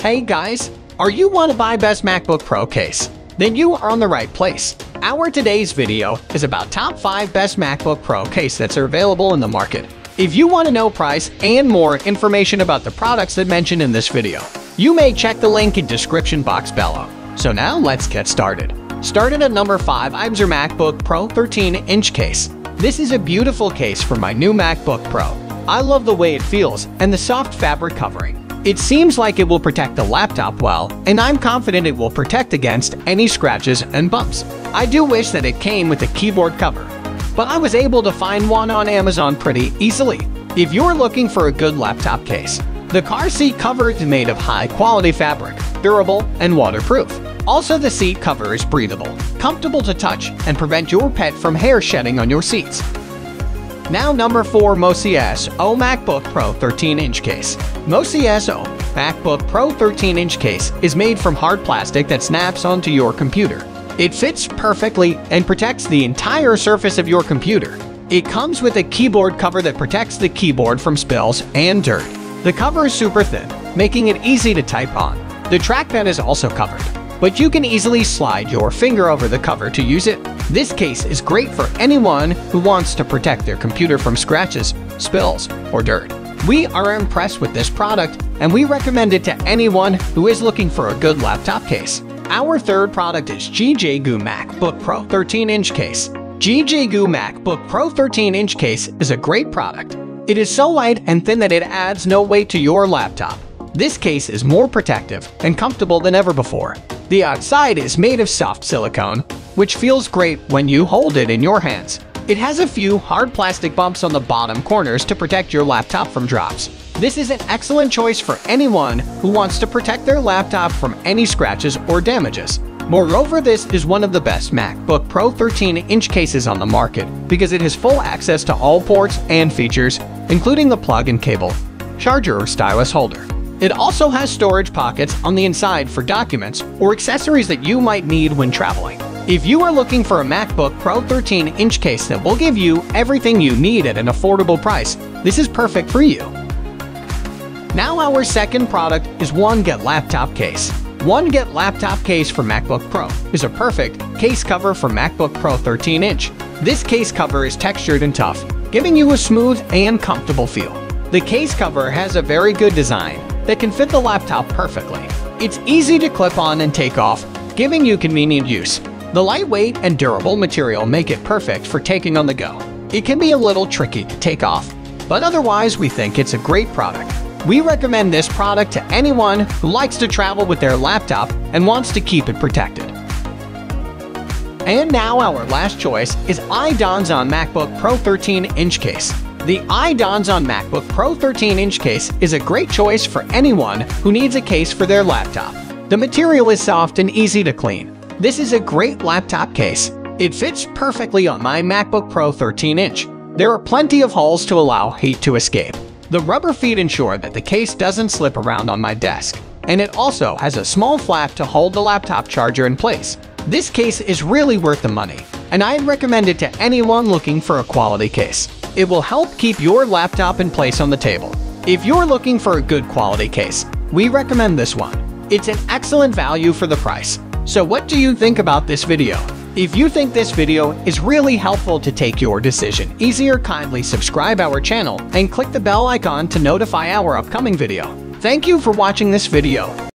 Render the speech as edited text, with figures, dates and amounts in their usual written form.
Hey guys, are you one of iBENZER's MacBook Pro case? Then you are on the right place. Our today's video is about top 5 best MacBook Pro case that are available in the market. If you want to know price and more information about the products that mentioned in this video, you may check the link in description box below. So now let's get started. Starting at number 5, iBENZER MacBook Pro 13-inch case. This is a beautiful case for my new MacBook Pro. I love the way it feels and the soft fabric covering. It seems like it will protect the laptop well, and I'm confident it will protect against any scratches and bumps. I do wish that it came with a keyboard cover, but I was able to find one on Amazon pretty easily. If you're looking for a good laptop case, the car seat cover is made of high-quality fabric, durable, and waterproof. Also, the seat cover is breathable, comfortable to touch, and prevent your pet from hair shedding on your seats. Now number 4, MOSISO MacBook Pro 13-inch case. MOSISO MacBook Pro 13-inch case is made from hard plastic that snaps onto your computer. It fits perfectly and protects the entire surface of your computer. It comes with a keyboard cover that protects the keyboard from spills and dirt. The cover is super thin, making it easy to type on. The trackpad is also covered, but you can easily slide your finger over the cover to use it. This case is great for anyone who wants to protect their computer from scratches, spills, or dirt. We are impressed with this product, and we recommend it to anyone who is looking for a good laptop case. Our third product is G JGOO MacBook Pro 13-inch case. G JGOO MacBook Pro 13-inch case is a great product. It is so light and thin that it adds no weight to your laptop. This case is more protective and comfortable than ever before. The outside is made of soft silicone, which feels great when you hold it in your hands. It has a few hard plastic bumps on the bottom corners to protect your laptop from drops. This is an excellent choice for anyone who wants to protect their laptop from any scratches or damages. Moreover, this is one of the best MacBook Pro 13-inch cases on the market because it has full access to all ports and features, including the plug-in cable, charger, or stylus holder. It also has storage pockets on the inside for documents or accessories that you might need when traveling. If you are looking for a MacBook Pro 13-inch case that will give you everything you need at an affordable price, this is perfect for you. Now our second product is OneGet Laptop Case. OneGet Laptop Case for MacBook Pro is a perfect case cover for MacBook Pro 13-inch. This case cover is textured and tough, giving you a smooth and comfortable feel. The case cover has a very good design that can fit the laptop perfectly. It's easy to clip on and take off, giving you convenient use. The lightweight and durable material make it perfect for taking on the go. It can be a little tricky to take off, but otherwise we think it's a great product. We recommend this product to anyone who likes to travel with their laptop and wants to keep it protected. And now our last choice is iDonzon MacBook Pro 13-inch case. The iDonzon MacBook Pro 13-inch case is a great choice for anyone who needs a case for their laptop. The material is soft and easy to clean. This is a great laptop case. It fits perfectly on my MacBook Pro 13-inch. There are plenty of holes to allow heat to escape. The rubber feet ensure that the case doesn't slip around on my desk, and it also has a small flap to hold the laptop charger in place. This case is really worth the money, and I'd recommend it to anyone looking for a quality case. It will help keep your laptop in place on the table. If you're looking for a good quality case, we recommend this one. It's an excellent value for the price. So what do you think about this video? If you think this video is really helpful to take your decision easier, kindly subscribe our channel and click the bell icon to notify our upcoming video. Thank you for watching this video.